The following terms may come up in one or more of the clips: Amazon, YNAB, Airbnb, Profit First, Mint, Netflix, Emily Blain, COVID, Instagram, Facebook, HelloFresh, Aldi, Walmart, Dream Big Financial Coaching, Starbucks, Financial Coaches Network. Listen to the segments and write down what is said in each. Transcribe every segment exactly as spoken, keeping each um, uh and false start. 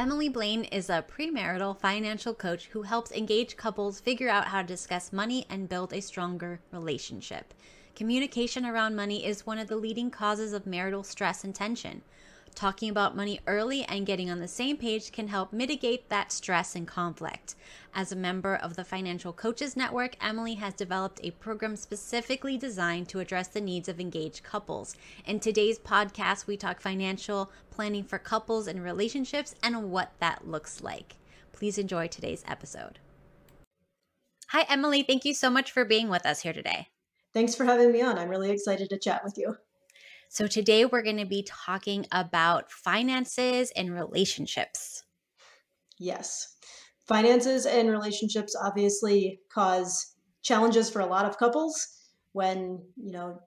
Emily Blain is a premarital financial coach who helps engaged couples figure out how to discuss money and build a stronger relationship. Communication around money is one of the leading causes of marital stress and tension. Talking about money early and getting on the same page can help mitigate that stress and conflict. As a member of the Financial Coaches Network, Emily has developed a program specifically designed to address the needs of engaged couples. In today's podcast, we talk financial planning for couples and relationships and what that looks like. Please enjoy today's episode. Hi, Emily. Thank you so much for being with us here today. Thanks for having me on. I'm really excited to chat with you. So today we're going to be talking about finances and relationships. Yes. Finances and relationships obviously cause challenges for a lot of couples when, you know,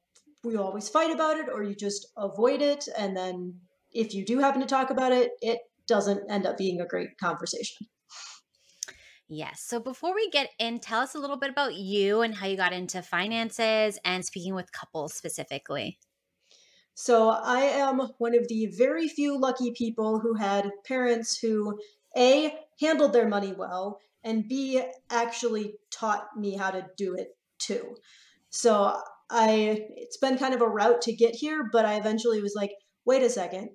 we always fight about it or you just avoid it. And then if you do happen to talk about it, it doesn't end up being a great conversation. Yes. So before we get in, tell us a little bit about you and how you got into finances and speaking with couples specifically. So I am one of the very few lucky people who had parents who, A, handled their money well, and B, actually taught me how to do it too. So I, it's been kind of a route to get here, but I eventually was like, wait a second,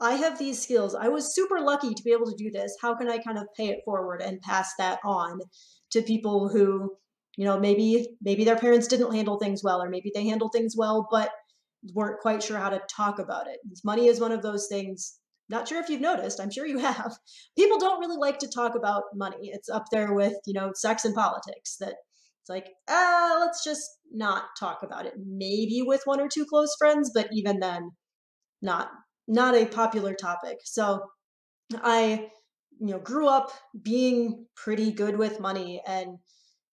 I have these skills. I was super lucky to be able to do this. How can I kind of pay it forward and pass that on to people who, you know, maybe, maybe their parents didn't handle things well, or maybe they handled things well, but weren't quite sure how to talk about it. Money is one of those things, not sure if you've noticed, I'm sure you have. People don't really like to talk about money. It's up there with, you know, sex and politics that it's like, ah, let's just not talk about it. Maybe with one or two close friends, but even then, not, not a popular topic. So I, you know, grew up being pretty good with money and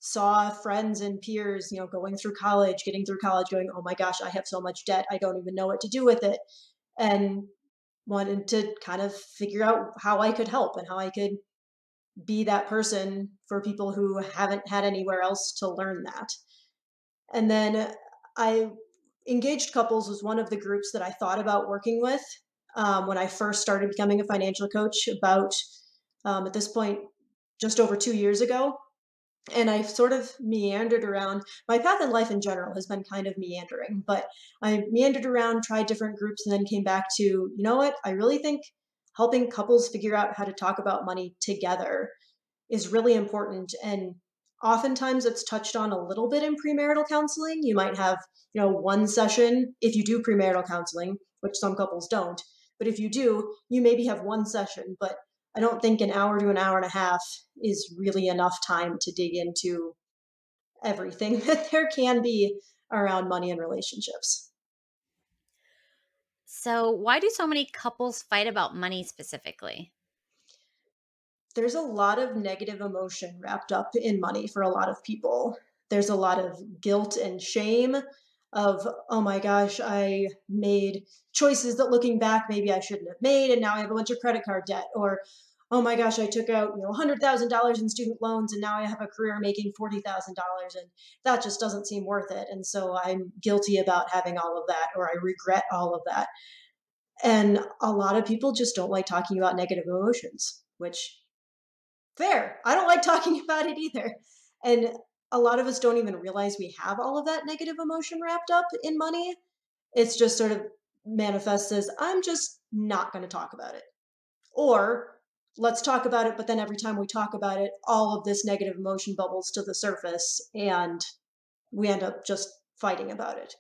saw friends and peers, you know, going through college, getting through college, going, oh my gosh, I have so much debt. I don't even know what to do with it. And wanted to kind of figure out how I could help and how I could be that person for people who haven't had anywhere else to learn that. And then I engaged couples was one of the groups that I thought about working with um, when I first started becoming a financial coach about, um, at this point, just over two years ago. And I've sort of meandered around. My path in life in general has been kind of meandering, but I meandered around, tried different groups, and then came back to, you know what, I really think helping couples figure out how to talk about money together is really important. And oftentimes it's touched on a little bit in premarital counseling. You might have, you know, one session if you do premarital counseling, which some couples don't. But if you do, you maybe have one session, but I don't think an hour to an hour and a half is really enough time to dig into everything that there can be around money and relationships. So why do so many couples fight about money specifically? There's a lot of negative emotion wrapped up in money for a lot of people. There's a lot of guilt and shame of, oh my gosh, I made choices that looking back, maybe I shouldn't have made. And now I have a bunch of credit card debt, or, oh my gosh, I took out, you know, one hundred thousand dollars in student loans. And now I have a career making forty thousand dollars and that just doesn't seem worth it. And so I'm guilty about having all of that, or I regret all of that. And a lot of people just don't like talking about negative emotions, which fair. I don't like talking about it either. And a lot of us don't even realize we have all of that negative emotion wrapped up in money. It's just sort of manifests as, I'm just not going to talk about it. Or let's talk about it, but then every time we talk about it, all of this negative emotion bubbles to the surface and we end up just fighting about it.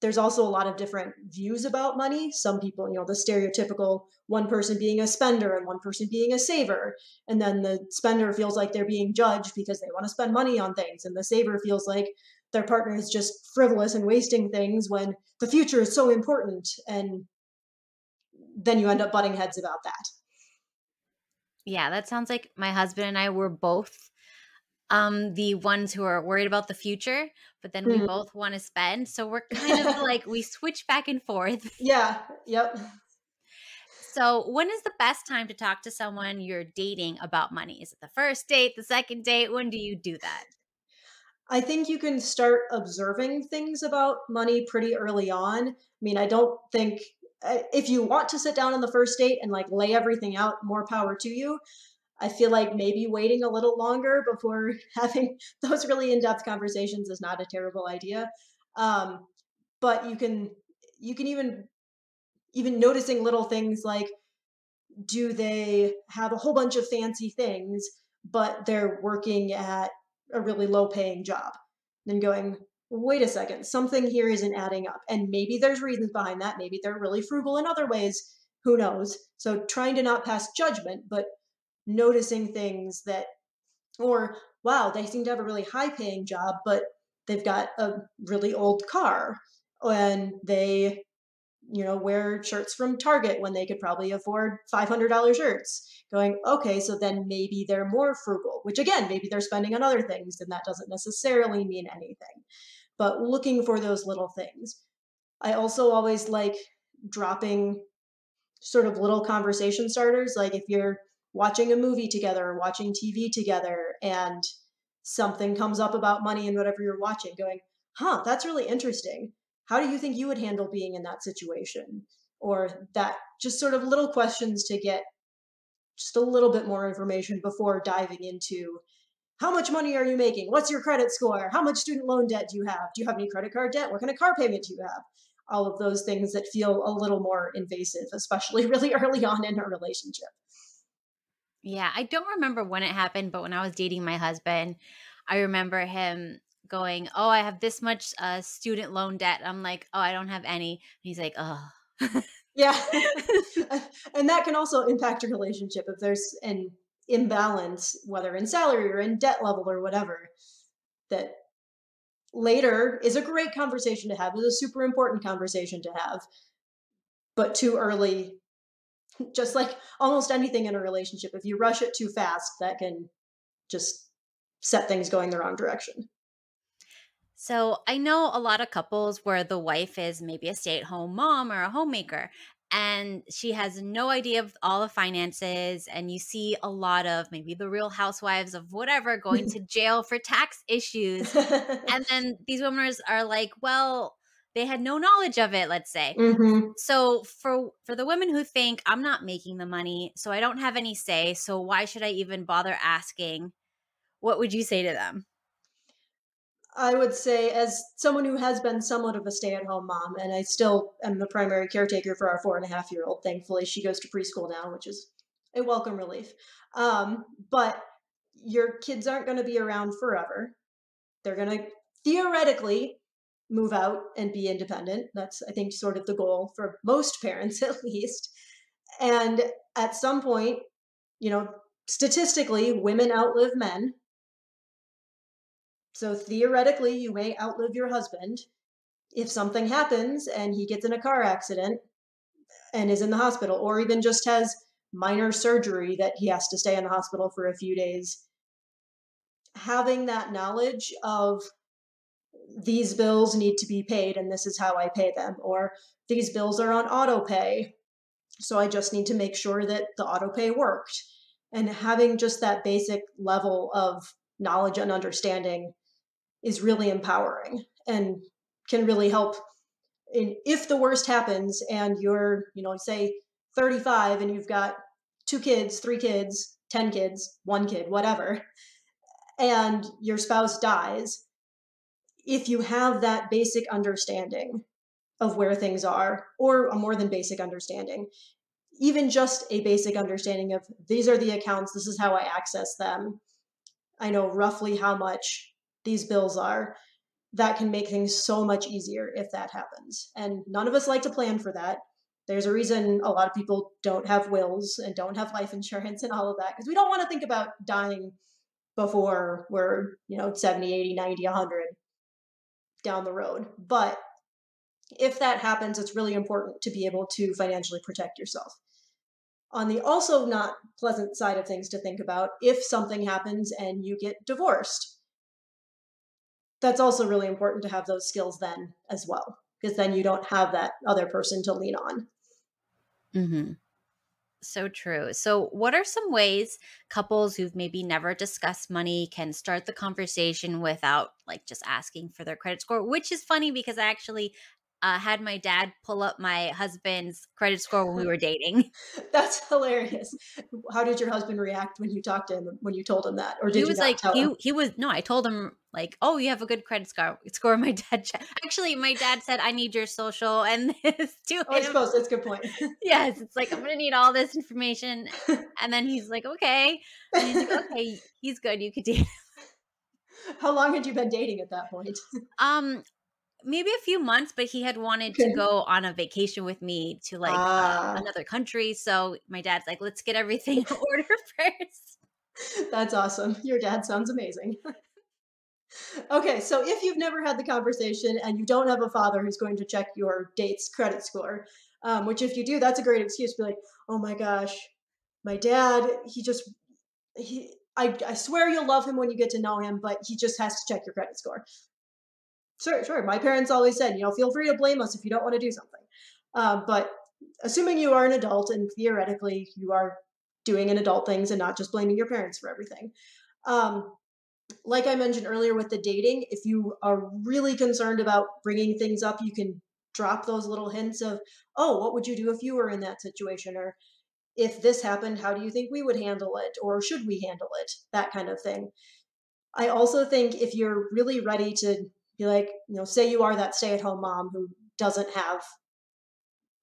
There's also a lot of different views about money. Some people, you know, the stereotypical one person being a spender and one person being a saver. And then the spender feels like they're being judged because they want to spend money on things. And the saver feels like their partner is just frivolous and wasting things when the future is so important. And then you end up butting heads about that. Yeah, that sounds like my husband and I were both Um, the ones who are worried about the future, but then we mm. both want to spend. So we're kind of like, we switch back and forth. Yeah. Yep. So when is the best time to talk to someone you're dating about money? Is it the first date, the second date? When do you do that? I think you can start observing things about money pretty early on. I mean, I don't think if you want to sit down on the first date and like lay everything out, more power to you. I feel like maybe waiting a little longer before having those really in-depth conversations is not a terrible idea. Um, but you can, you can even, even noticing little things like, do they have a whole bunch of fancy things, but they're working at a really low paying job? And going, wait a second, something here isn't adding up. And maybe there's reasons behind that. Maybe they're really frugal in other ways. Who knows? So trying to not pass judgment, but noticing things that, or wow, they seem to have a really high paying job, but they've got a really old car and they, you know, wear shirts from Target when they could probably afford five hundred dollar shirts. Going, okay, so then maybe they're more frugal, which again, maybe they're spending on other things and that doesn't necessarily mean anything, but looking for those little things. I also always like dropping sort of little conversation starters. Like if you're watching a movie together or watching T V together and something comes up about money and whatever you're watching, going, huh, that's really interesting. How do you think you would handle being in that situation? Or that, just sort of little questions to get just a little bit more information before diving into how much money are you making? What's your credit score? How much student loan debt do you have? Do you have any credit card debt? What kind of car payment do you have? All of those things that feel a little more invasive, especially really early on in a relationship. Yeah, I don't remember when it happened, but when I was dating my husband, I remember him going, oh, I have this much uh, student loan debt. I'm like, oh, I don't have any. And he's like, oh. Yeah. And that can also impact your relationship if there's an imbalance, whether in salary or in debt level or whatever, that later is a great conversation to have, is a super important conversation to have, but too early, just like almost anything in a relationship, if you rush it too fast, that can just set things going the wrong direction. So I know a lot of couples where the wife is maybe a stay-at-home mom or a homemaker, and she has no idea of all the finances, and you see a lot of maybe the Real Housewives of whatever going to jail for tax issues. And then these women are like, well, they had no knowledge of it, let's say. Mm-hmm. So for for the women who think, I'm not making the money, so I don't have any say, so why should I even bother asking? What would you say to them? I would say, as someone who has been somewhat of a stay-at-home mom, and I still am the primary caretaker for our four and a half year old, thankfully she goes to preschool now, which is a welcome relief. Um, but your kids aren't going to be around forever. They're going to theoretically move out and be independent. That's, I think, sort of the goal for most parents, at least. And at some point, you know, statistically, women outlive men. So theoretically, you may outlive your husband. If something happens and he gets in a car accident and is in the hospital, or even just has minor surgery that he has to stay in the hospital for a few days, having that knowledge of these bills need to be paid and this is how I pay them, or these bills are on auto pay, so I just need to make sure that the auto pay worked. And having just that basic level of knowledge and understanding is really empowering and can really help in, if the worst happens and you're, you know, say thirty-five and you've got two kids, three kids, ten kids, one kid, whatever, and your spouse dies. If you have that basic understanding of where things are, or a more than basic understanding, even just a basic understanding of these are the accounts, this is how I access them, I know roughly how much these bills are, that can make things so much easier if that happens. And none of us like to plan for that. There's a reason a lot of people don't have wills and don't have life insurance and all of that, because we don't want to think about dying before we're, you know, seventy, eighty, ninety, a hundred down the road. But if that happens, it's really important to be able to financially protect yourself. On the also not pleasant side of things to think about, if something happens and you get divorced, that's also really important to have those skills then as well, because then you don't have that other person to lean on. Mm-hmm. So true. So what are some ways couples who've maybe never discussed money can start the conversation without like just asking for their credit score, which is funny because I actually uh, had my dad pull up my husband's credit score when we were dating. That's hilarious. How did your husband react when you talked to him, when you told him that? Or did he was you not like, tell he, him? He was, no, I told him like, oh, you have a good credit score. score. My dad, actually, my dad said, I need your social and this too. Oh, I suppose that's a good point. Yes. It's like, I'm going to need all this information. And then he's like, okay. And he's like, okay, he's good. You could date him. How long had you been dating at that point? Um, maybe a few months, but he had wanted to go on a vacation with me to like ah. uh, another country. So my dad's like, let's get everything in order first. That's awesome. Your dad sounds amazing. Okay. So if you've never had the conversation and you don't have a father who's going to check your date's credit score, um, which if you do, that's a great excuse to be like, oh my gosh, my dad, he just, he, I, I swear you'll love him when you get to know him, but he just has to check your credit score. Sure, sure. My parents always said, you know, feel free to blame us if you don't want to do something. Uh, but assuming you are an adult and theoretically you are doing an adult things and not just blaming your parents for everything. Um, like I mentioned earlier with the dating, if you are really concerned about bringing things up, you can drop those little hints of, oh, what would you do if you were in that situation? Or if this happened, how do you think we would handle it? Or should we handle it? That kind of thing. I also think if you're really ready to be like, you know, say you are that stay-at-home mom who doesn't have,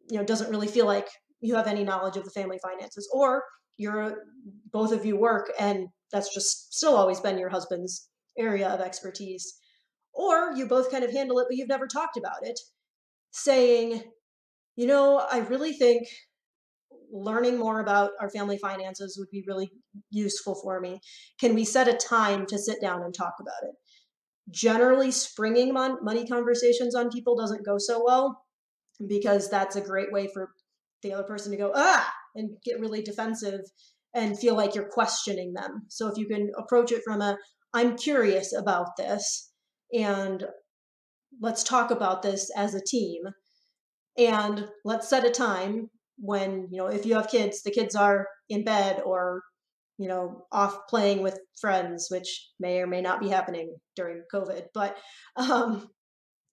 you know, doesn't really feel like you have any knowledge of the family finances, or you're, both of you work and that's just still always been your husband's area of expertise, or you both kind of handle it, but you've never talked about it, saying, you know, I really think learning more about our family finances would be really useful for me. Can we set a time to sit down and talk about it? Generally, springing mon- money conversations on people doesn't go so well, because that's a great way for the other person to go, ah, and get really defensive and feel like you're questioning them. So if you can approach it from a, I'm curious about this and let's talk about this as a team and let's set a time when, you know, if you have kids, the kids are in bed or, you know, off playing with friends, which may or may not be happening during COVID, but um,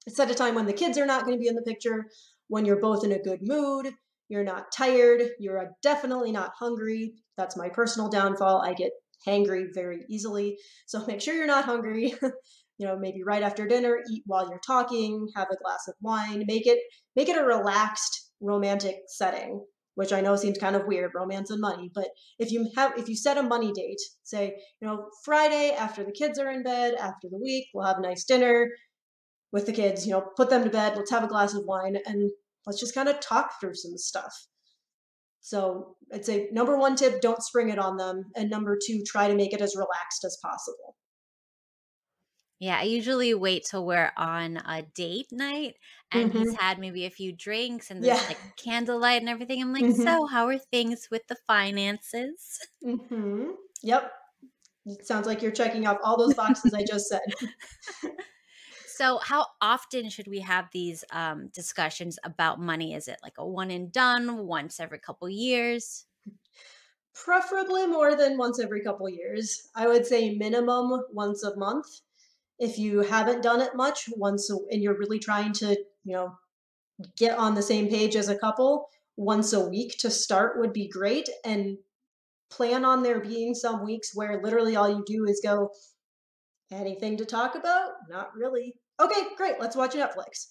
set a time when the kids are not going to be in the picture, when you're both in a good mood, you're not tired, you're definitely not hungry. That's my personal downfall. I get hangry very easily. So make sure you're not hungry. You know, maybe right after dinner, eat while you're talking, have a glass of wine, make it, make it a relaxed romantic setting, which I know seems kind of weird, romance and money. But if you have, if you set a money date, say, you know, Friday after the kids are in bed, after the week, we'll have a nice dinner with the kids, you know, put them to bed, let's have a glass of wine and let's just kind of talk through some stuff. So I'd say number one tip, don't spring it on them. And number two, try to make it as relaxed as possible. Yeah, I usually wait till we're on a date night and mm-hmm. he's had maybe a few drinks and there's yeah. like candlelight and everything. I'm like, mm-hmm. so how are things with the finances? Mm-hmm. Yep. It sounds like you're checking off all those boxes I just said. So how often should we have these um, discussions about money? Is it like a one and done, once every couple years? Preferably more than once every couple years. I would say minimum once a month. If you haven't done it much once and you're really trying to, you know, get on the same page as a couple, once a week to start would be great. And plan on there being some weeks where literally all you do is go, anything to talk about? Not really. Okay, great. Let's watch Netflix.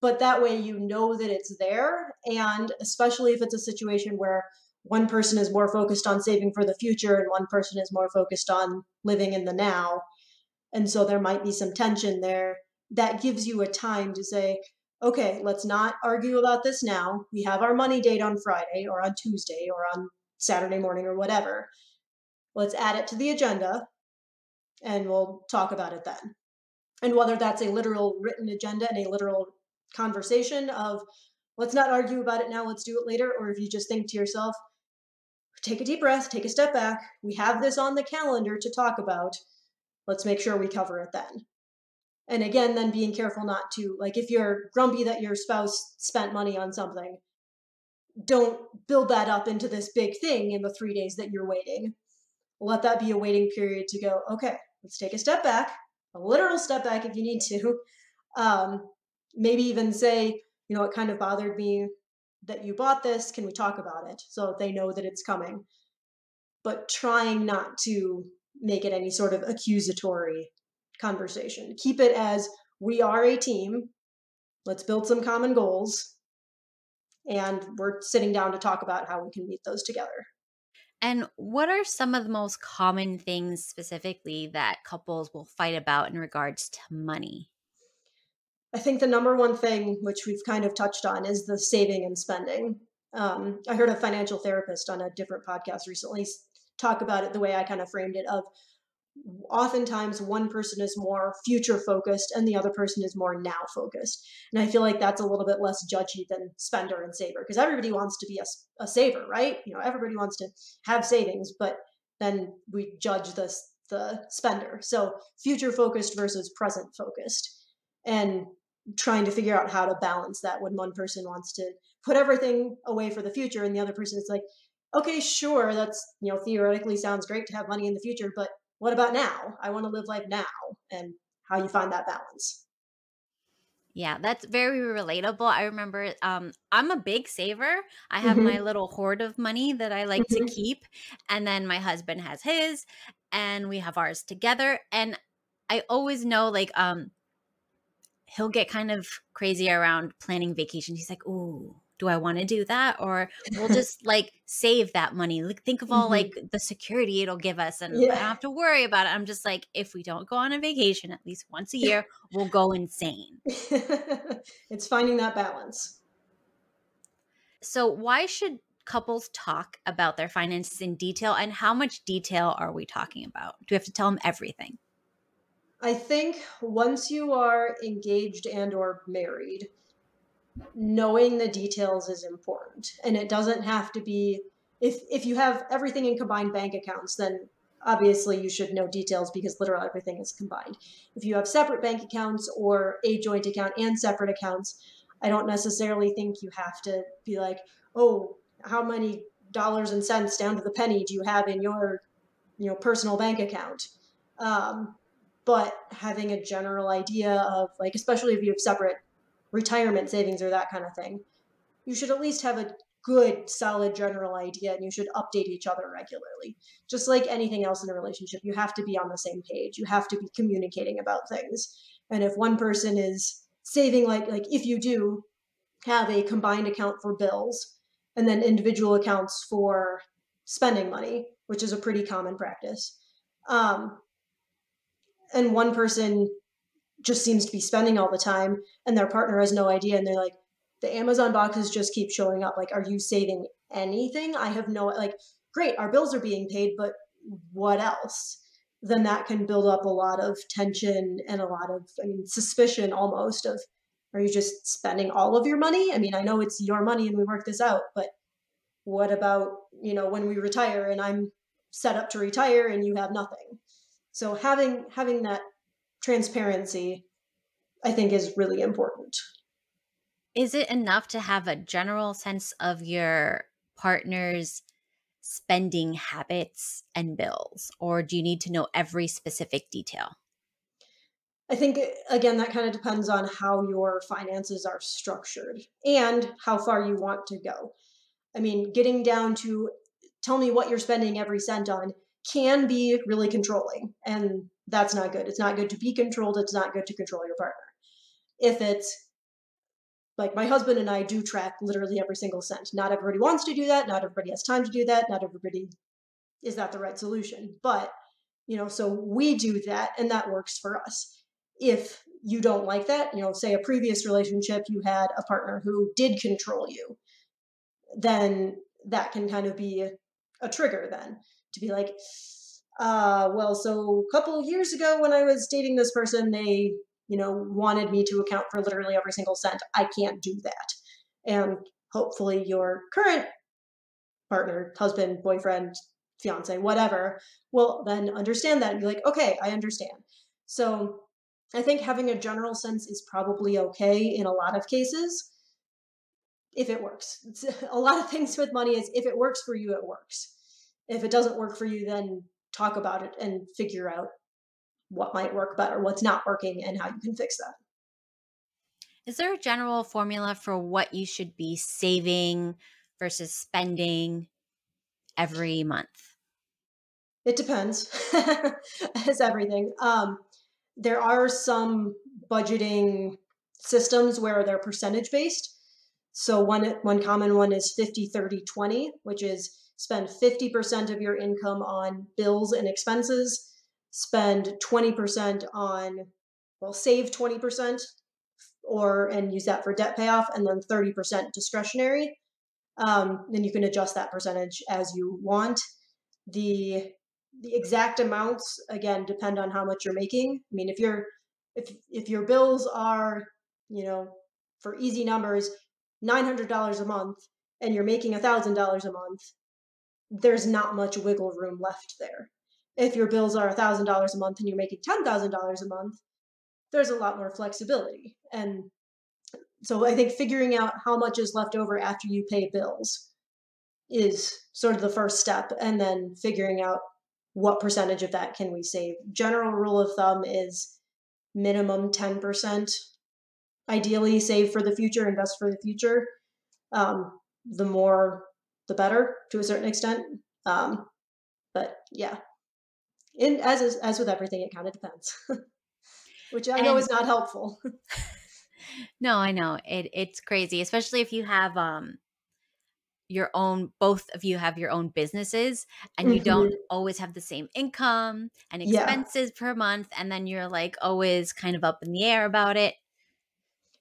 But that way, you know that it's there. And especially if it's a situation where one person is more focused on saving for the future and one person is more focused on living in the now. And so there might be some tension there. That gives you a time to say, okay, let's not argue about this now. We have our money date on Friday or on Tuesday or on Saturday morning or whatever. Let's add it to the agenda and we'll talk about it then. And whether that's a literal written agenda and a literal conversation of let's not argue about it now, let's do it later. Or if you just think to yourself, take a deep breath, take a step back. We have this on the calendar to talk about. Let's make sure we cover it then. And again, then being careful not to, like if you're grumpy that your spouse spent money on something, don't build that up into this big thing in the three days that you're waiting. Let that be a waiting period to go, okay, let's take a step back, a literal step back if you need to, um, maybe even say, you know, it kind of bothered me that you bought this. Can we talk about it? So they know that it's coming, but trying not to make it any sort of accusatory conversation. Keep it as, we are a team. Let's build some common goals. And we're sitting down to talk about how we can meet those together. And what are some of the most common things specifically that couples will fight about in regards to money? I think the number one thing, which we've kind of touched on, is the saving and spending. Um, I heard a financial therapist on a different podcast recently talk about it the way I kind of framed it, of oftentimes one person is more future focused and the other person is more now focused. And I feel like that's a little bit less judgy than spender and saver, because everybody wants to be a, a saver, right? You know, everybody wants to have savings, but then we judge the, the spender. So future focused versus present focused, and trying to figure out how to balance that when one person wants to put everything away for the future and the other person is like, okay, sure, that's, you know, theoretically sounds great to have money in the future, but what about now? I want to live life now, and how you find that balance. Yeah, that's very relatable. I remember um, I'm a big saver. I have mm-hmm. my little hoard of money that I like mm-hmm. to keep. And then my husband has his, and we have ours together. And I always know, like, um, he'll get kind of crazy around planning vacation. He's like, ooh, do I want to do that? Or we'll just like save that money. Like, think of all mm-hmm. like the security it'll give us, and yeah. I don't have to worry about it. I'm just like, if we don't go on a vacation at least once a year, we'll go insane. It's finding that balance. So why should couples talk about their finances in detail, and how much detail are we talking about? Do we have to tell them everything? I think once you are engaged and or married, knowing the details is important. And it doesn't have to be, if if you have everything in combined bank accounts, then obviously you should know details because literally everything is combined. If you have separate bank accounts or a joint account and separate accounts, I don't necessarily think you have to be like, oh, how many dollars and cents down to the penny do you have in your, you know, personal bank account? Um, but having a general idea of, like, especially if you have separate retirement savings or that kind of thing, you should at least have a good, solid general idea, and you should update each other regularly. Just like anything else in a relationship, you have to be on the same page. You have to be communicating about things. And if one person is saving, like, like if you do have a combined account for bills and then individual accounts for spending money, which is a pretty common practice, um, and one person just seems to be spending all the time and their partner has no idea, and they're like, the Amazon boxes just keep showing up. Like, are you saving anything? I have no, like, great, our bills are being paid, but what else? Then that can build up a lot of tension and a lot of, I mean, suspicion almost of, are you just spending all of your money? I mean, I know it's your money and we work this out, but what about, you know, when we retire and I'm set up to retire and you have nothing? So having, having that transparency, I think, is really important. Is it enough to have a general sense of your partner's spending habits and bills, or do you need to know every specific detail? I think, again, that kind of depends on how your finances are structured and how far you want to go. I mean, getting down to tell me what you're spending every cent on can be really controlling, and that's not good. It's not good to be controlled. It's not good to control your partner. If it's like, my husband and I do track literally every single cent. Not everybody wants to do that. Not everybody has time to do that. Not everybody is that the right solution. But, you know, so we do that and that works for us. If you don't like that, you know, say a previous relationship, you had a partner who did control you, then that can kind of be a, a trigger then to be like, Uh, well, so a couple of years ago when I was dating this person, they, you know, wanted me to account for literally every single cent. I can't do that. And hopefully your current partner, husband, boyfriend, fiance, whatever, will then understand that and be like, okay, I understand. So I think having a general sense is probably okay in a lot of cases, if it works. It's, a lot of things with money is, if it works for you, it works. If it doesn't work for you, then talk about it and figure out what might work better, what's not working, and how you can fix that. is there a general formula for what you should be saving versus spending every month? It depends. It's everything. Um, there are some budgeting systems where they're percentage based. So one, one common one is fifty, thirty, twenty, which is spend fifty percent of your income on bills and expenses, spend twenty percent on, well, save twenty percent or, and use that for debt payoff, and then thirty percent discretionary. Um, then you can adjust that percentage as you want. The, the exact amounts, again, depend on how much you're making. I mean, if you're, if, if your bills are, you know, for easy numbers, nine hundred dollars a month, and you're making one thousand dollars a month, there's not much wiggle room left there. If your bills are one thousand dollars a month and you're making ten thousand dollars a month, there's a lot more flexibility. And so I think figuring out how much is left over after you pay bills is sort of the first step, and then figuring out what percentage of that can we save. General rule of thumb is minimum ten percent. Ideally, save for the future, invest for the future. Um, the more, the better, to a certain extent. Um, but yeah, and as is, as with everything, it kind of depends, which I and, know is not helpful. No, I know it. It's crazy, especially if you have um, your own. Both of you have your own businesses, and mm-hmm. you don't always have the same income and expenses yeah. per month, and then you're like always kind of up in the air about it.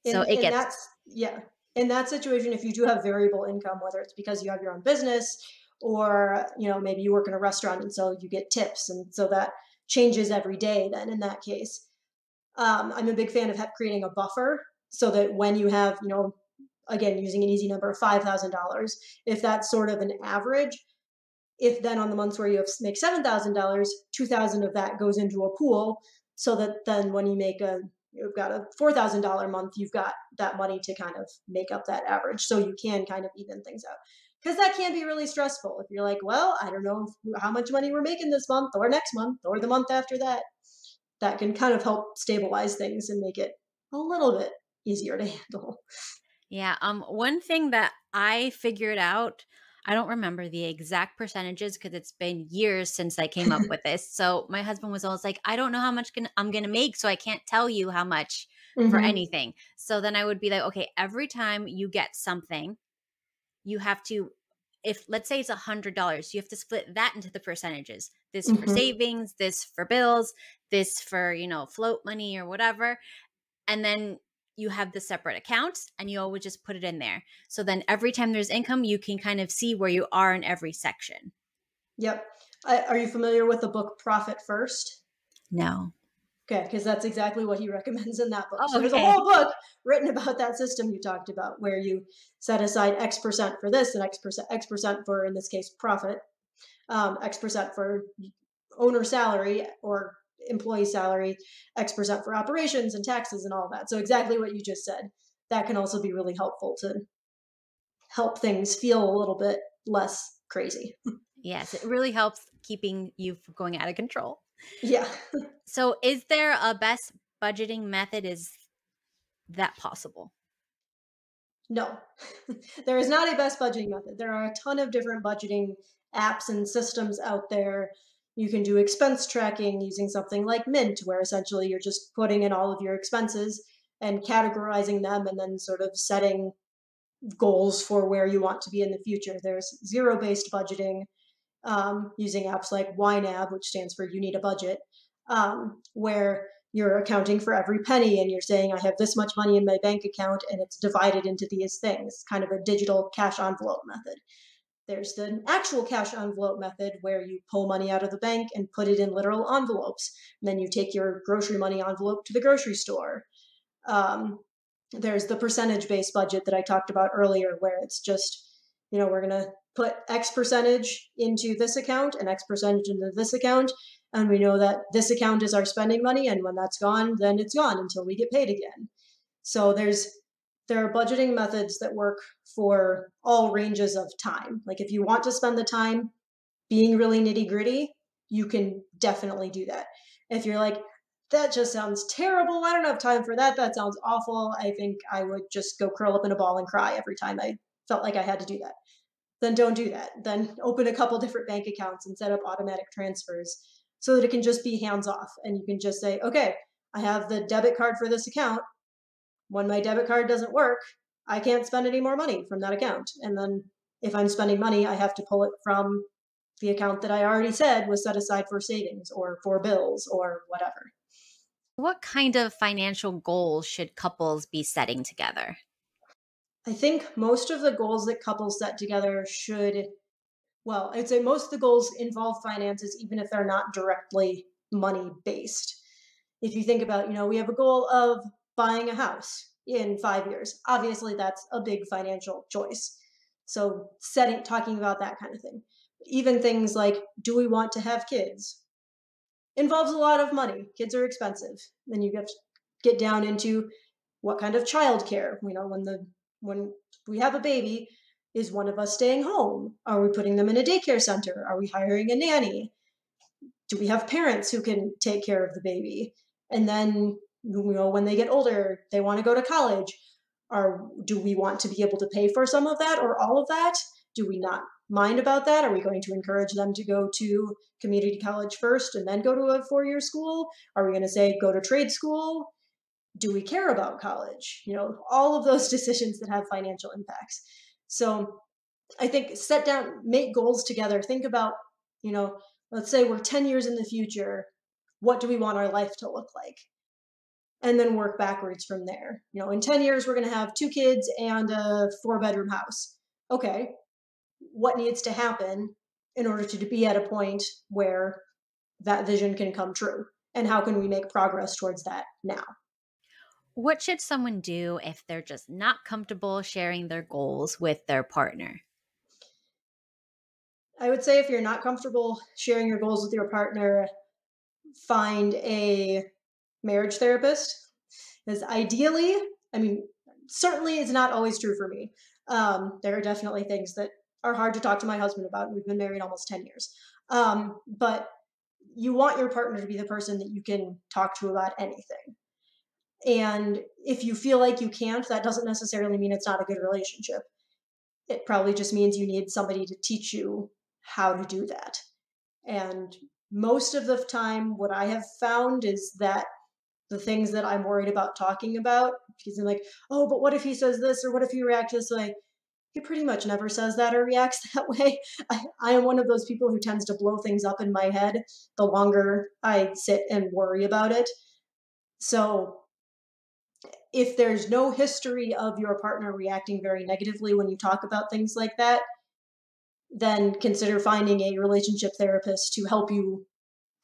In, so it gets that's, yeah. In that situation, if you do have variable income, whether it's because you have your own business or, you know, maybe you work in a restaurant and so you get tips, and so that changes every day. Then in that case, um, I'm a big fan of creating a buffer so that when you have, you know, again, using an easy number of five thousand dollars, if that's sort of an average, if then on the months where you have, make seven thousand dollars, two thousand of that goes into a pool so that then when you make a you've got a four thousand dollars month, you've got that money to kind of make up that average. So you can kind of even things out, because that can be really stressful if you're like, well, I don't know how much money we're making this month or next month or the month after that. That can kind of help stabilize things and make it a little bit easier to handle. Yeah. Um, one thing that I figured out, I don't remember the exact percentages because it's been years since I came up with this. So my husband was always like, I don't know how much gonna, I'm going to make, so I can't tell you how much mm-hmm. for anything. So then I would be like, okay, every time you get something, you have to, if let's say it's one hundred dollars, you have to split that into the percentages. This mm-hmm. for savings, this for bills, this for, you know, float money or whatever. And then you have the separate accounts and you always just put it in there. So then every time there's income, you can kind of see where you are in every section. Yep. I, are you familiar with the book Profit First? No. Okay. Because that's exactly what he recommends in that book. Oh, so okay. There's a whole book written about that system you talked about, where you set aside X percent for this and X percent, X percent for, in this case, profit, um, X percent for owner salary or employee salary, X percent for operations and taxes and all that. So exactly what you just said, that can also be really helpful to help things feel a little bit less crazy. Yes, it really helps keeping you from going out of control. Yeah. So is there a best budgeting method? Is that possible? No, there is not a best budgeting method. There are a ton of different budgeting apps and systems out there. You can do expense tracking using something like Mint, where essentially you're just putting in all of your expenses and categorizing them and then sort of setting goals for where you want to be in the future. There's zero-based budgeting um, using apps like Y NAB, which stands for You Need a Budget, um, where you're accounting for every penny and you're saying, I have this much money in my bank account and it's divided into these things, kind of a digital cash envelope method. There's the actual cash envelope method, where you pull money out of the bank and put it in literal envelopes. And then you take your grocery money envelope to the grocery store. Um, there's the percentage-based budget that I talked about earlier, where it's just, you know, we're going to put X percentage into this account and X percentage into this account. And we know that this account is our spending money. And when that's gone, then it's gone until we get paid again. So there's There are budgeting methods that work for all ranges of time. Like if you want to spend the time being really nitty gritty, you can definitely do that. If you're like, that just sounds terrible. I don't have time for that. That sounds awful. I think I would just go curl up in a ball and cry every time I felt like I had to do that. Then don't do that. Then open a couple different bank accounts and set up automatic transfers so that it can just be hands off. And you can just say, okay, I have the debit card for this account. When my debit card doesn't work, I can't spend any more money from that account. And then if I'm spending money, I have to pull it from the account that I already said was set aside for savings or for bills or whatever. What kind of financial goals should couples be setting together? I think most of the goals that couples set together should, well, I'd say most of the goals involve finances, even if they're not directly money-based. If you think about, you know, we have a goal of buying a house in five years. Obviously, that's a big financial choice. So setting, talking about that kind of thing. Even things like, do we want to have kids? Involves a lot of money. Kids are expensive. Then you have to get down into what kind of childcare. You know, when the when we have a baby, is one of us staying home? Are we putting them in a daycare center? Are we hiring a nanny? Do we have parents who can take care of the baby? And then, you know, when they get older, they want to go to college. Are, do we want to be able to pay for some of that or all of that? Do we not mind about that? Are we going to encourage them to go to community college first and then go to a four-year school? Are we going to say go to trade school? Do we care about college? You know, all of those decisions that have financial impacts. So I think set down, make goals together. Think about, you know, let's say we're ten years in the future. What do we want our life to look like? And then work backwards from there. You know, in ten years, we're going to have two kids and a four-bedroom house. Okay, what needs to happen in order to be at a point where that vision can come true? And how can we make progress towards that now? What should someone do if they're just not comfortable sharing their goals with their partner? I would say if you're not comfortable sharing your goals with your partner, find a marriage therapist. Because ideally, I mean, certainly it's not always true for me. Um, there are definitely things that are hard to talk to my husband about. We've been married almost ten years. Um, but you want your partner to be the person that you can talk to about anything. And if you feel like you can't, that doesn't necessarily mean it's not a good relationship. It probably just means you need somebody to teach you how to do that. And most of the time, what I have found is that the things that I'm worried about talking about, because I'm like, oh, but what if he says this? Or what if you react this way? He pretty much never says that or reacts that way. I, I am one of those people who tends to blow things up in my head the longer I sit and worry about it. So if there's no history of your partner reacting very negatively when you talk about things like that, then consider finding a relationship therapist to help you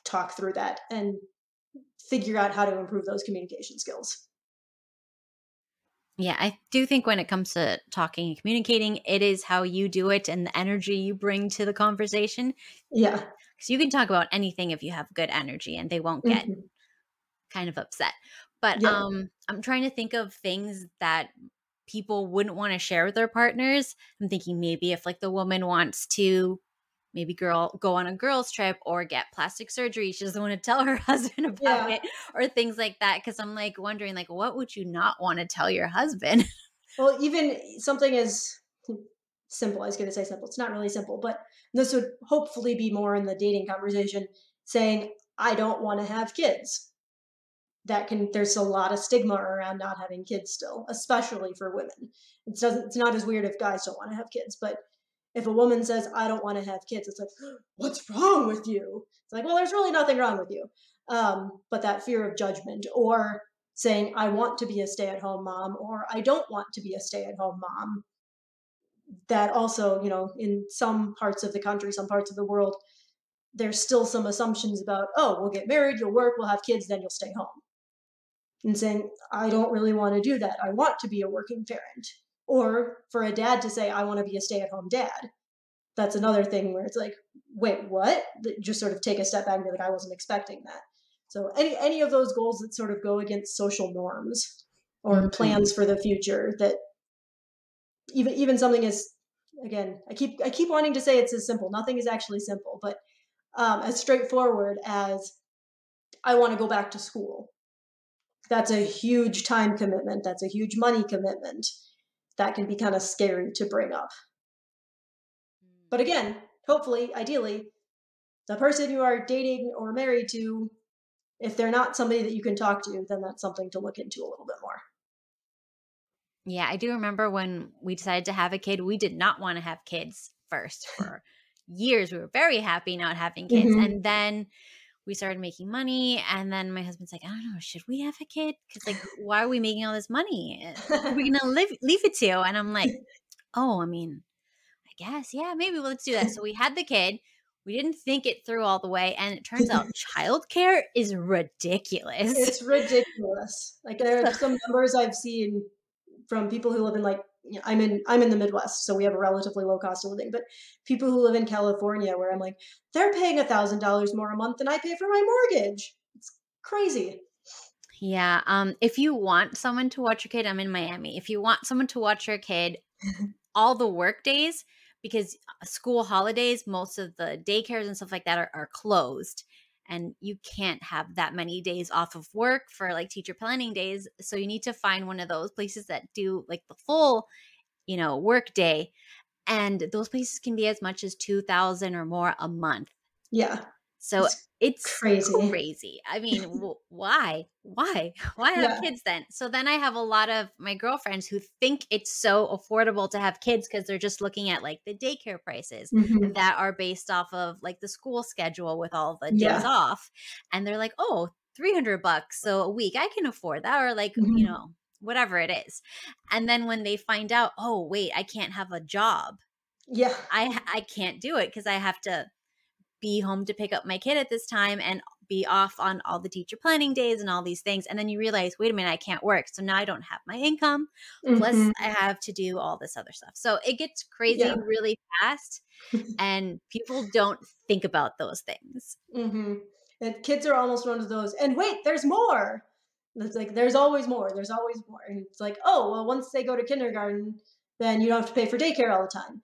talk through that and figure out how to improve those communication skills. Yeah, I do think when it comes to talking and communicating, it is how you do it and the energy you bring to the conversation. Yeah. Because you can talk about anything if you have good energy and they won't get mm-hmm. kind of upset. But yeah. um, I'm trying to think of things that people wouldn't want to share with their partners. I'm thinking maybe if like the woman wants to maybe girl go on a girl's trip or get plastic surgery, she doesn't want to tell her husband about yeah. it or things like that. Cause I'm like wondering, like, what would you not want to tell your husband? Well, even something as simple, I was going to say simple, it's not really simple, but this would hopefully be more in the dating conversation, saying, I don't want to have kids. That can, there's a lot of stigma around not having kids still, especially for women. It doesn't, it's not as weird if guys don't want to have kids, but if a woman says, I don't want to have kids, it's like, what's wrong with you? It's like, well, there's really nothing wrong with you. Um, but that fear of judgment or saying, I want to be a stay-at-home mom or I don't want to be a stay-at-home mom. That also, you know, in some parts of the country, some parts of the world, there's still some assumptions about, oh, we'll get married, you'll work, we'll have kids, then you'll stay home. And saying, I don't really want to do that. I want to be a working parent. Or for a dad to say, I want to be a stay-at-home dad. That's another thing where it's like, wait, what? Just sort of take a step back and be like, I wasn't expecting that. So any any of those goals that sort of go against social norms or mm-hmm. plans for the future, that even even something as, again, I keep I keep wanting to say it's as simple. Nothing is actually simple, but um, as straightforward as, I want to go back to school. That's a huge time commitment. That's a huge money commitment. That can be kind of scary to bring up. But again, hopefully, ideally, the person you are dating or married to, if they're not somebody that you can talk to, then that's something to look into a little bit more. Yeah, I do remember when we decided to have a kid, we did not want to have kids first for years. We were very happy not having kids. Mm-hmm. And then we started making money, and then my husband's like, I don't know, should we have a kid? Because like, why are we making all this money? Who are we going to live, leave it to? And I'm like, oh, I mean, I guess, yeah, maybe well, let's do that. So we had the kid. We didn't think it through all the way. And it turns out childcare is ridiculous. It's ridiculous. Like there are some numbers I've seen from people who live in like, you know, I'm in I'm in the Midwest, so we have a relatively low cost of living. But people who live in California, where I'm like, they're paying a thousand dollars more a month than I pay for my mortgage. It's crazy. Yeah. Um. If you want someone to watch your kid, I'm in Miami. If you want someone to watch your kid, all the work days, because school holidays, most of the daycares and stuff like that are, are closed, and you can't have that many days off of work for like teacher planning days. So you need to find one of those places that do like the full, you know, work day. And those places can be as much as two thousand or more a month. Yeah. So it's, it's crazy. crazy. I mean, w- why, why, why have yeah. kids then? So then I have a lot of my girlfriends who think it's so affordable to have kids because they're just looking at like the daycare prices mm-hmm. that are based off of like the school schedule with all the days yeah. off. And they're like, oh, three hundred bucks. So a week I can afford that, or like, mm-hmm. you know, whatever it is. And then when they find out, oh, wait, I can't have a job. Yeah. I, I can't do it because I have to be home to pick up my kid at this time and be off on all the teacher planning days and all these things. And then you realize, wait a minute, I can't work. So now I don't have my income. Mm-hmm. Plus I have to do all this other stuff. So it gets crazy yeah. really fast and people don't think about those things. Mm-hmm. And kids are almost one of those. And wait, there's more. It's like, there's always more. There's always more. And it's like, oh, well, once they go to kindergarten, then you don't have to pay for daycare all the time.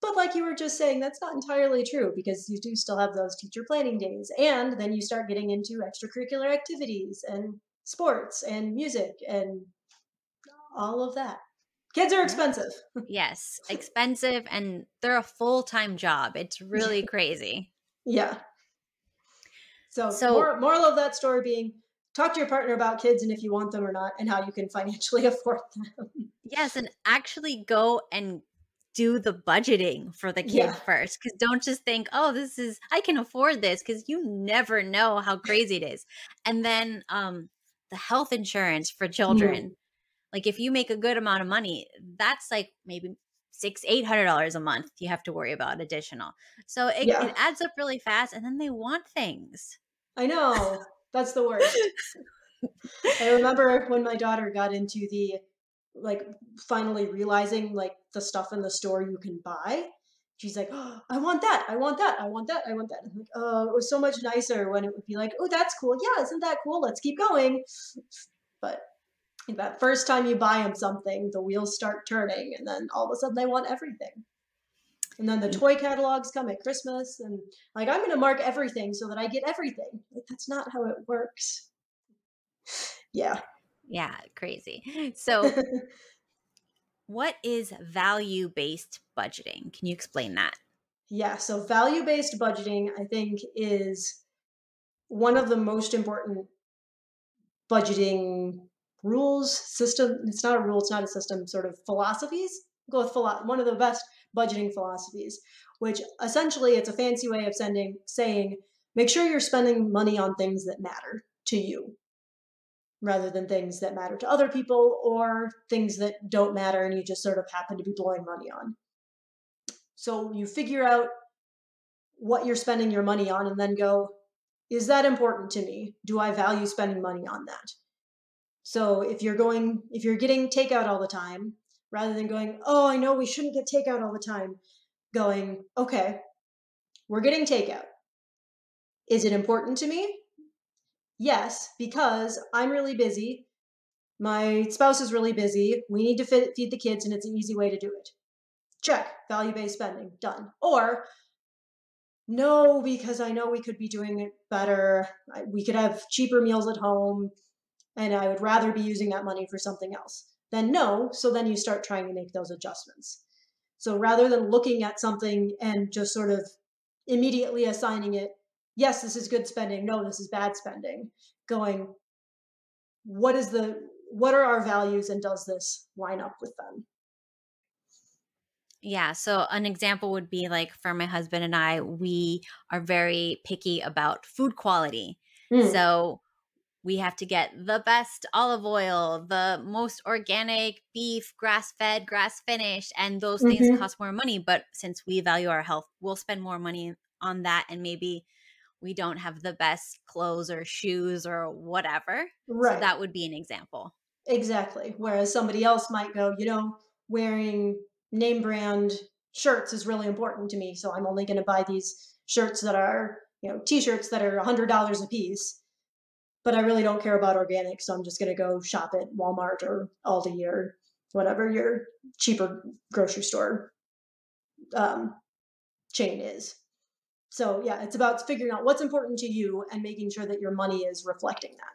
But like you were just saying, that's not entirely true because you do still have those teacher planning days. And then you start getting into extracurricular activities and sports and music and all of that. Kids are expensive. Yes, expensive. And they're a full-time job. It's really crazy. Yeah. So, so more, moral of that story being, talk to your partner about kids and if you want them or not and how you can financially afford them. Yes, and actually go and do the budgeting for the kid yeah. first. Because don't just think, oh, this is, I can afford this, because you never know how crazy it is. And then um, the health insurance for children. Mm-hmm. Like if you make a good amount of money, that's like maybe six, eight hundred dollars a month you have to worry about additional. So it, yeah. it adds up really fast, and then they want things. I know. That's the worst. I remember when my daughter got into the like finally realizing like the stuff in the store you can buy. She's like, oh, I want that. I want that. I want that. I want that. I'm like, oh, it was so much nicer when it would be like, oh, that's cool. Yeah. Isn't that cool? Let's keep going. But that first time you buy them something, the wheels start turning and then all of a sudden they want everything. And then the toy catalogs come at Christmas and like, I'm going to mark everything so that I get everything. Like, that's not how it works. Yeah. Yeah, crazy. So what is value-based budgeting? Can you explain that? Yeah, so value-based budgeting, I think, is one of the most important budgeting rules, system. It's not a rule, it's not a system, sort of philosophies. We'll go with philo- one of the best budgeting philosophies, which essentially it's a fancy way of sending saying, make sure you're spending money on things that matter to you, rather than things that matter to other people or things that don't matter and you just sort of happen to be blowing money on. So you figure out what you're spending your money on and then go, is that important to me? Do I value spending money on that? So if you're going, if you're getting takeout all the time, rather than going, oh, I know we shouldn't get takeout all the time, going, okay, we're getting takeout. Is it important to me? Yes, because I'm really busy. My spouse is really busy. We need to fit, feed the kids and it's an easy way to do it. Check. Value-based spending. Done. Or no, because I know we could be doing it better. We could have cheaper meals at home and I would rather be using that money for something else than no. So then you start trying to make those adjustments. So rather than looking at something and just sort of immediately assigning it, yes, this is good spending. No, this is bad spending. Going, what is the, what are our values and does this line up with them? Yeah. So an example would be like for my husband and I, we are very picky about food quality. Mm. So we have to get the best olive oil, the most organic beef, grass-fed, grass-finished, and those mm-hmm. things cost more money. But since we value our health, we'll spend more money on that. And maybe we don't have the best clothes or shoes or whatever. Right. So that would be an example. Exactly. Whereas somebody else might go, you know, wearing name brand shirts is really important to me. So I'm only going to buy these shirts that are, you know, t-shirts that are one hundred dollars a piece, but I really don't care about organic. So I'm just going to go shop at Walmart or Aldi or whatever your cheaper grocery store um, chain is. So yeah, it's about figuring out what's important to you and making sure that your money is reflecting that.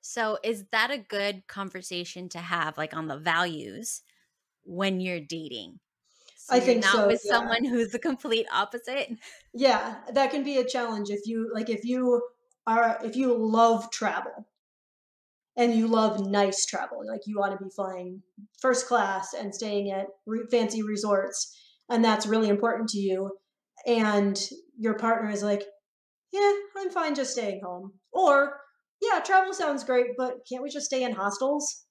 So is that a good conversation to have, like on the values, when you're dating? So I you're think not so, with yeah. someone who's the complete opposite. Yeah, that can be a challenge if you like if you are if you love travel and you love nice travel, like you want to be flying first class and staying at re- fancy resorts and that's really important to you, and your partner is like, "Yeah, I'm fine just staying home." Or, "Yeah, travel sounds great, but can't we just stay in hostels?"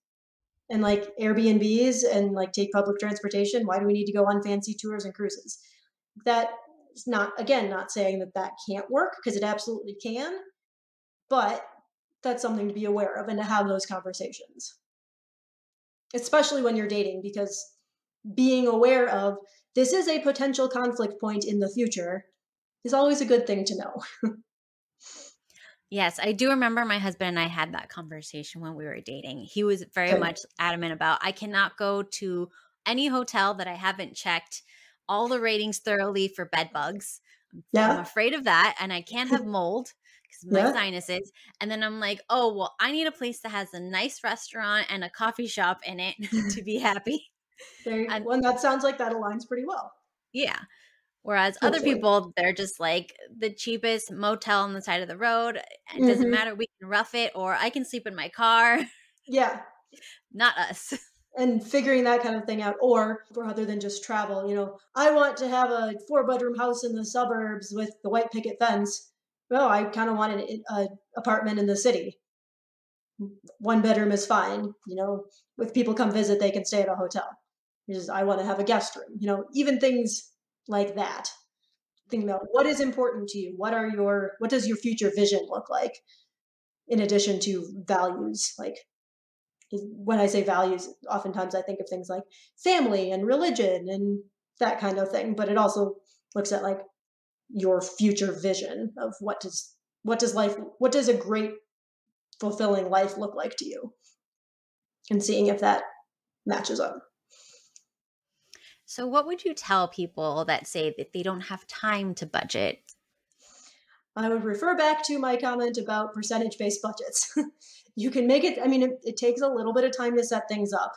And like Airbnbs and like take public transportation. Why do we need to go on fancy tours and cruises? That's not, again, not saying that that can't work, because it absolutely can, but that's something to be aware of and to have those conversations, especially when you're dating, because being aware of this is a potential conflict point in the future is always a good thing to know. Yes, I do remember my husband and I had that conversation when we were dating. He was very much adamant about, I cannot go to any hotel that I haven't checked all the ratings thoroughly for bed bugs. Yeah. I'm afraid of that. And I can't have mold because of my yeah. sinuses. And then I'm like, oh, well, I need a place that has a nice restaurant and a coffee shop in it to be happy. There, and, well, that sounds like that aligns pretty well. Yeah. Whereas other Absolutely. people, they're just like the cheapest motel on the side of the road. It mm-hmm. doesn't matter. We can rough it, or I can sleep in my car. Yeah. Not us. And figuring that kind of thing out. Or rather than just travel, you know, I want to have a four bedroom house in the suburbs with the white picket fence. Well, I kind of want an a apartment in the city. One bedroom is fine. You know, if people come visit, they can stay at a hotel. It's just, I want to have a guest room, you know, even things like that. Think about what is important to you. What are your, what does your future vision look like? In addition to values, like when I say values, oftentimes I think of things like family and religion and that kind of thing. But it also looks at like your future vision of what does, what does life, what does a great, fulfilling life look like to you? And seeing if that matches up. So what would you tell people that say that they don't have time to budget? I would refer back to my comment about percentage-based budgets. You can make it, I mean, it, it takes a little bit of time to set things up.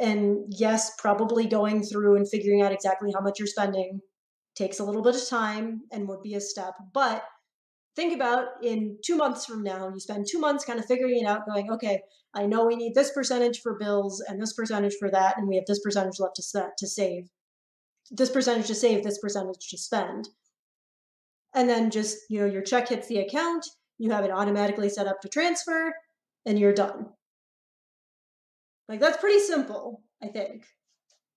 And yes, probably going through and figuring out exactly how much you're spending takes a little bit of time and would be a step. But think about in two months from now, you spend two months kind of figuring it out, going, okay, I know we need this percentage for bills and this percentage for that, and we have this percentage left to set, to save, this percentage to save, this percentage to spend. And then just, you know, your check hits the account, you have it automatically set up to transfer, and you're done. Like, that's pretty simple, I think.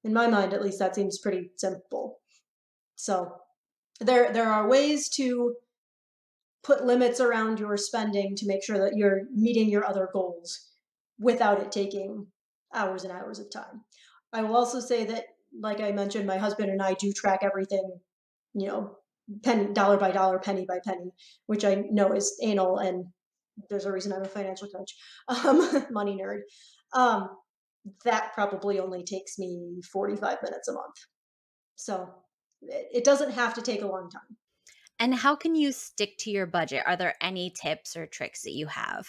In my mind, at least, that seems pretty simple. So there, there are ways to put limits around your spending to make sure that you're meeting your other goals without it taking hours and hours of time. I will also say that, like I mentioned, my husband and I do track everything, you know, penny, dollar by dollar, penny by penny, which I know is anal, and there's a reason I'm a financial coach, um, money nerd. Um, that probably only takes me forty-five minutes a month. So It doesn't have to take a long time. And how can you stick to your budget? Are there any tips or tricks that you have?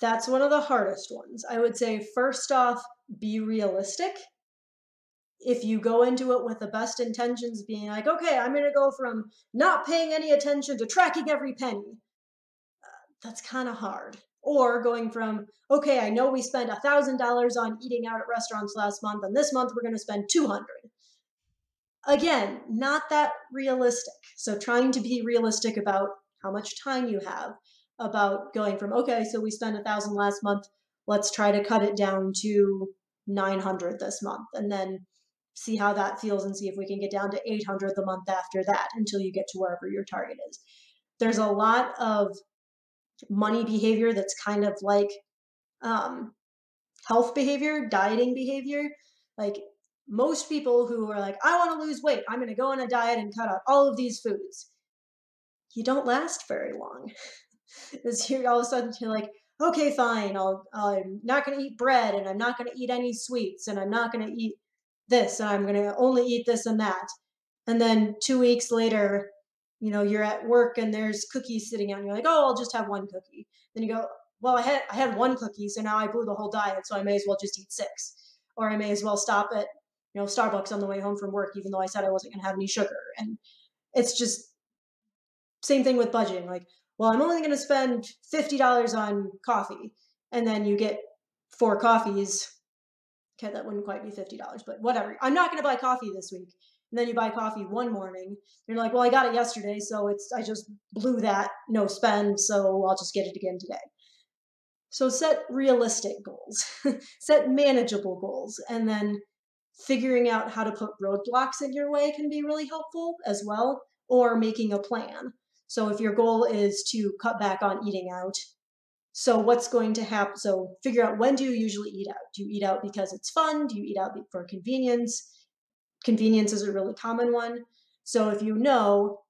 That's one of the hardest ones. I would say, first off, be realistic. If you go into it with the best intentions, being like, okay, I'm going to go from not paying any attention to tracking every penny, uh, that's kind of hard. Or going from, okay, I know we spent one thousand dollars on eating out at restaurants last month, and this month we're going to spend two hundred dollars. Again, not that realistic. So trying to be realistic about how much time you have, about going from, okay, so we spent one thousand dollars last month, let's try to cut it down to nine hundred dollars this month, and then see how that feels and see if we can get down to eight hundred dollars the month after that until you get to wherever your target is. There's a lot of money behavior that's kind of like um, health behavior, dieting behavior. Like most people who are like, I want to lose weight, I'm going to go on a diet and cut out all of these foods. You don't last very long. Because you're all of a sudden you're like, okay, fine, I'll, I'm not going to eat bread, and I'm not going to eat any sweets, and I'm not going to eat this, and I'm going to only eat this and that. And then two weeks later, you know, you're at work and there's cookies sitting out and you're like, oh, I'll just have one cookie. Then you go, well, I had, I had one cookie, so now I blew the whole diet, so I may as well just eat six. Or I may as well stop at, you know, Starbucks on the way home from work, even though I said I wasn't going to have any sugar. And it's just same thing with budgeting. Like, well, I'm only going to spend fifty dollars on coffee. And then you get four coffees. Okay, that wouldn't quite be fifty dollars, but whatever. I'm not going to buy coffee this week. And then you buy coffee one morning. You're like, well, I got it yesterday, so it's I just blew that no spend, so I'll just get it again today. So set realistic goals, set manageable goals, and then figuring out how to put roadblocks in your way can be really helpful as well, or making a plan. So if your goal is to cut back on eating out, so what's going to happen? So figure out, when do you usually eat out? Do you eat out because it's fun? Do you eat out for convenience? Convenience is a really common one. So if you know,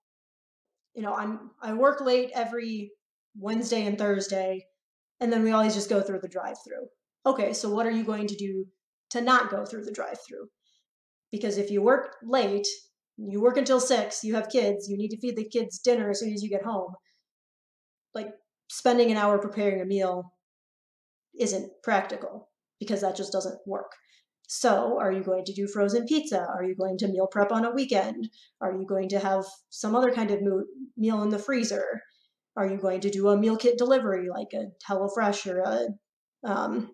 you know, I'm, I work late every Wednesday and Thursday, and then we always just go through the drive-through. Okay, so what are you going to do to not go through the drive-through? Because if you work late, you work until six, you have kids, you need to feed the kids dinner as soon as you get home. Like, spending an hour preparing a meal isn't practical because that just doesn't work. So are you going to do frozen pizza? Are you going to meal prep on a weekend? Are you going to have some other kind of mo- meal in the freezer? Are you going to do a meal kit delivery like a HelloFresh or a um,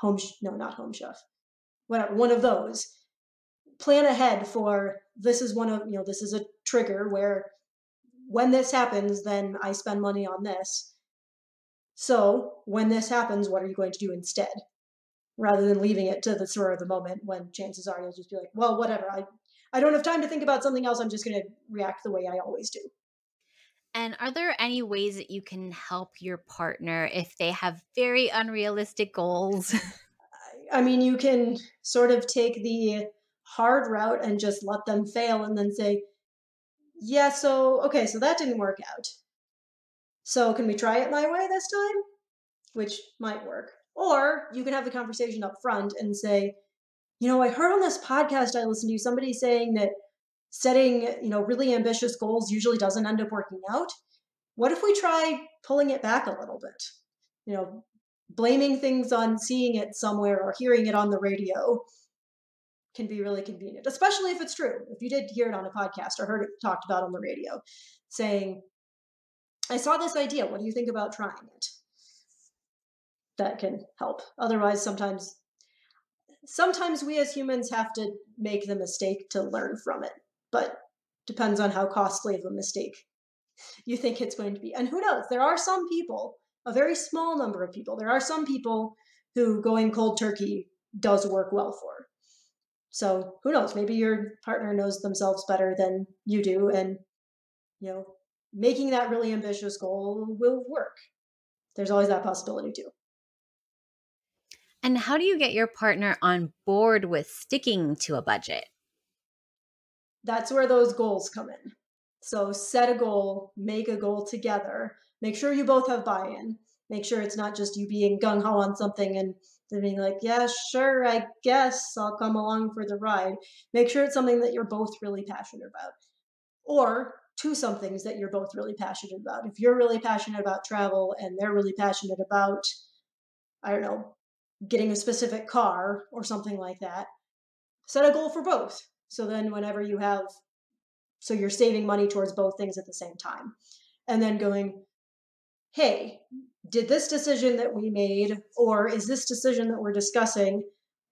home, sh- no, not Home Chef, whatever, one of those. Plan ahead for, this is one of, you know, this is a trigger where when this happens, then I spend money on this. So when this happens, what are you going to do instead? Rather than leaving it to the spur of the moment when chances are you'll just be like, well, whatever. I, I don't have time to think about something else. I'm just going to react the way I always do. And are there any ways that you can help your partner if they have very unrealistic goals? I mean, you can sort of take the hard route and just let them fail and then say, yeah, so, okay, so that didn't work out. So can we try it my way this time? Which might work. Or you can have the conversation up front and say, you know, I heard on this podcast I listened to somebody saying that setting, you know, really ambitious goals usually doesn't end up working out. What if we try pulling it back a little bit? You know, blaming things on seeing it somewhere or hearing it on the radio can be really convenient, especially if it's true. If you did hear it on a podcast or heard it talked about on the radio, saying, I saw this idea, what do you think about trying it? That can help. Otherwise, sometimes, sometimes we as humans have to make the mistake to learn from it, but depends on how costly of a mistake you think it's going to be. And who knows, there are some people, a very small number of people, there are some people who going cold turkey does work well for. So who knows, maybe your partner knows themselves better than you do, and, you know, making that really ambitious goal will work. There's always that possibility too. And how do you get your partner on board with sticking to a budget? That's where those goals come in. So set a goal, make a goal together, make sure you both have buy-in, make sure it's not just you being gung-ho on something and and being like, yeah, sure, I guess I'll come along for the ride. Make sure it's something that you're both really passionate about, or two somethings that you're both really passionate about. If you're really passionate about travel and they're really passionate about, I don't know, getting a specific car or something like that, set a goal for both. So then whenever you have, so you're saving money towards both things at the same time. And then going, hey, did this decision that we made, or is this decision that we're discussing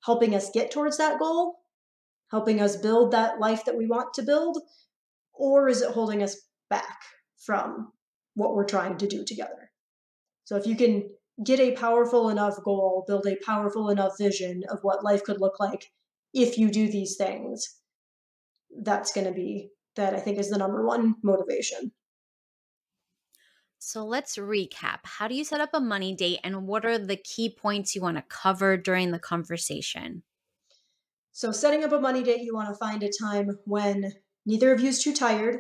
helping us get towards that goal, helping us build that life that we want to build, or is it holding us back from what we're trying to do together? So if you can get a powerful enough goal, build a powerful enough vision of what life could look like if you do these things, that's going to be, that I think is the number one motivation. So let's recap. How do you set up a money date, and what are the key points you want to cover during the conversation? So setting up a money date, you want to find a time when neither of you is too tired,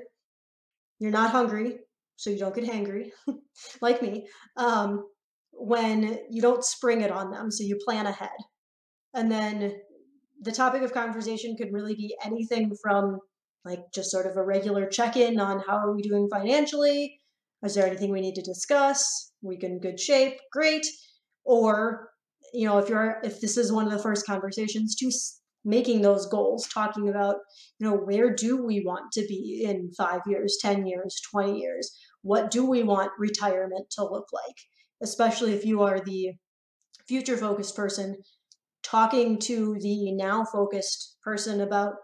you're not hungry, so you don't get hangry, like me, um, when you don't spring it on them, so you plan ahead. And then the topic of conversation could really be anything from like just sort of a regular check-in on how are we doing financially? Is there anything we need to discuss? Are we in good shape? Great. Or, you know, if you're, if this is one of the first conversations, to making those goals, talking about, you know, where do we want to be in five years, ten years, twenty years? What do we want retirement to look like? Especially if you are the future focused person, talking to the now focused person about,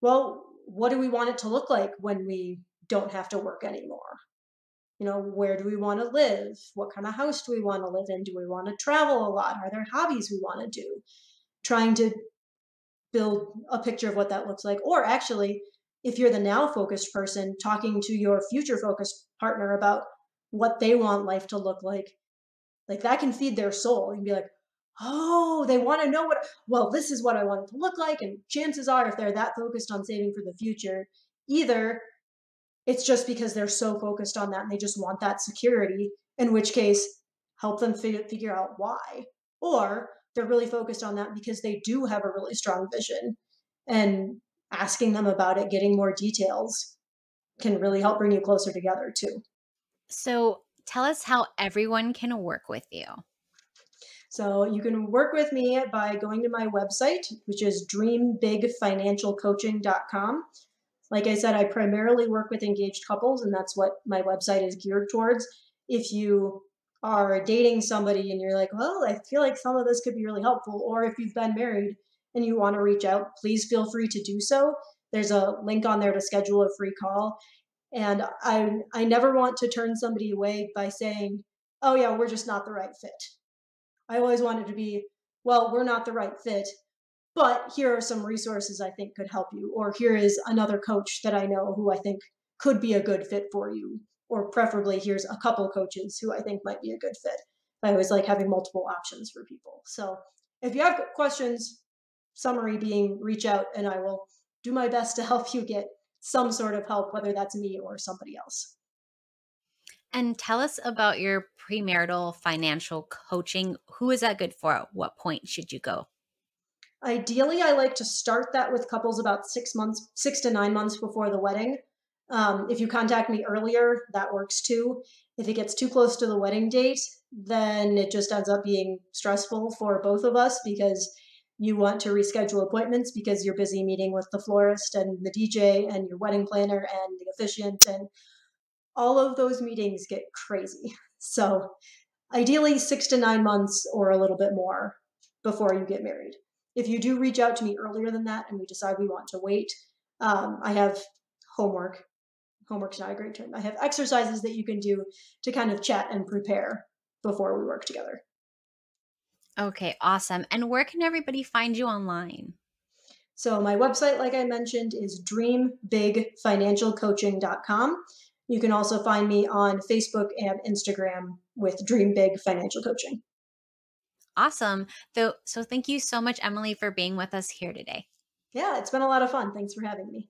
well, what do we want it to look like when we don't have to work anymore? You know, where do we want to live? What kind of house do we want to live in? Do we want to travel a lot? Are there hobbies we want to do? Trying to build a picture of what that looks like. Or actually, if you're the now focused person, talking to your future focused partner about what they want life to look like, like that can feed their soul. You can be like, oh, they want to know what, well, this is what I want it to look like. And chances are, if they're that focused on saving for the future, either it's just because they're so focused on that and they just want that security, in which case help them fig- figure out why. Or they're really focused on that because they do have a really strong vision, and asking them about it, getting more details can really help bring you closer together too. So tell us how everyone can work with you. So you can work with me by going to my website, which is dream big financial coaching dot com. Like I said, I primarily work with engaged couples, and that's what my website is geared towards. If you are dating somebody and you're like, well, I feel like some of this could be really helpful, or if you've been married and you want to reach out, please feel free to do so. There's a link on there to schedule a free call. And I, I never want to turn somebody away by saying, oh yeah, we're just not the right fit. I always wanted to be, well, we're not the right fit, but here are some resources I think could help you, or here is another coach that I know who I think could be a good fit for you, or preferably here's a couple coaches who I think might be a good fit. I always like having multiple options for people. So if you have questions, summary being, reach out and I will do my best to help you get some sort of help, whether that's me or somebody else. And tell us about your premarital financial coaching. Who is that good for? At what point should you go? Ideally, I like to start that with couples about six months, six to nine months before the wedding. Um, if you contact me earlier, that works too. If it gets too close to the wedding date, then it just ends up being stressful for both of us, because you want to reschedule appointments because you're busy meeting with the florist and the D J and your wedding planner and the officiant, and all of those meetings get crazy. So ideally six to nine months or a little bit more before you get married. If you do reach out to me earlier than that and we decide we want to wait, um, I have homework. Homework's not a great term. I have exercises that you can do to kind of chat and prepare before we work together. Okay, awesome. And where can everybody find you online? So my website, like I mentioned, is dream big financial coaching dot com. You can also find me on Facebook and Instagram with Dream Big Financial Coaching. Awesome. So, so thank you so much, Emily, for being with us here today. Yeah, it's been a lot of fun. Thanks for having me.